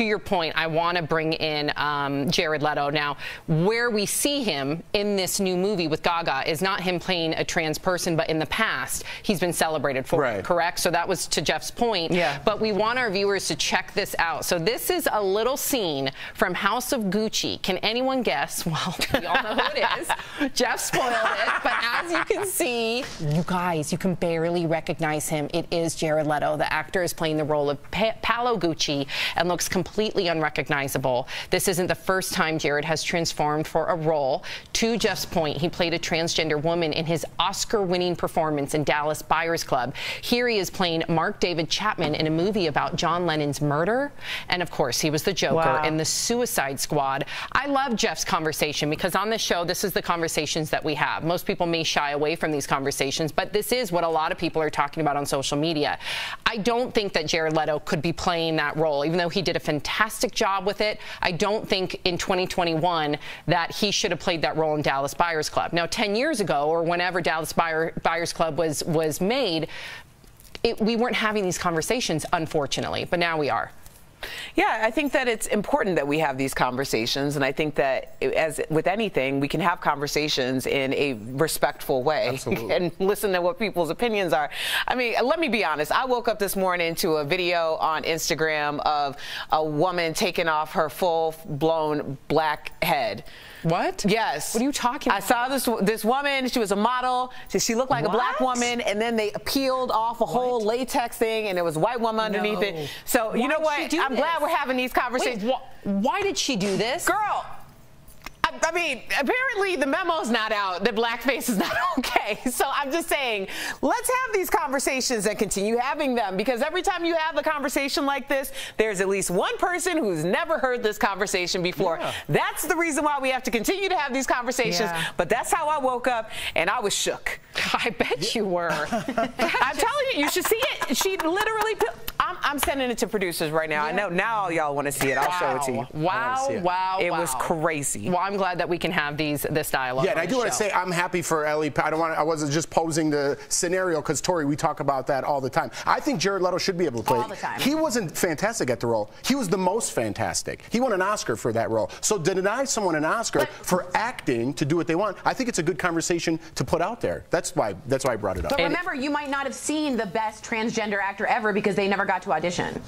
to your point, I want to bring in Jared Leto. Now, where we see him in this new movie with Gaga is not him playing a trans person, but in the past, he's been celebrated for it, correct? So that was to Jeff's point. Yeah. But we want our viewers to check this out. So this is a little scene from House of Gucci. Can anyone guess? Well, we all know who it is. Jeff spoiled it, but as you can see, you guys, you can barely recognize him. It is Jared Leto. The actor is playing the role of Paolo Gucci and looks completely unrecognizable. This isn't the first time Jared has transformed for a role. To Jeff's point, he played a transgender woman in his Oscar-winning performance in Dallas Buyers Club. Here he is playing Mark David Chapman in a movie about John Lennon's murder. And of course, he was the Joker in The Suicide Squad. I love Jeff's conversation because on this show, this is the conversations that we have. Most people may shy away from these conversations, but this is what a lot of people are talking about on social media. I don't think that Jared Leto could be playing that role, even though he did a fantastic job with it. I don't think in 2021 that he should have played that role in Dallas Buyers Club. Now, 10 years ago, or whenever Dallas Buyers Club was made, we weren't having these conversations, unfortunately, but now we are. Yeah, I think that it's important that we have these conversations, and I think that, as with anything, we can have conversations in a respectful way. Absolutely. And listen to what people's opinions are. I mean, let me be honest. I woke up this morning to a video on Instagram of a woman taking off her full-blown black head. What? Yes. What are you talking about? I saw this woman. She was a model. She looked like a black woman, and then they peeled off a whole latex thing, and it was a white woman underneath it. So, you know what? I'm glad we're having these conversations. Wait, why did she do this? Girl, I mean, apparently the memo's not out, that blackface is not okay. So I'm just saying, let's have these conversations and continue having them, because every time you have a conversation like this, there's at least one person who's never heard this conversation before. Yeah. That's the reason why we have to continue to have these conversations. Yeah. But that's how I woke up, and I was shook. I bet you were. I'm telling you, you should see it. She literally... I'm sending it to producers right now. Yeah. I know now y'all want to see it. I'll show it to you. Wow. It was crazy. Well, I'm glad that we can have this dialogue. Yeah, and I do want to say I'm happy for Ellie. I wasn't just posing the scenario, because Tori, we talk about that all the time. I think Jared Leto should be able to play it. He wasn't fantastic at the role. He was the most fantastic. He won an Oscar for that role. So to deny someone an Oscar for acting to do what they want, I think it's a good conversation to put out there. That's why I brought it up. But remember, you might not have seen the best transgender actor ever because they never got to audition.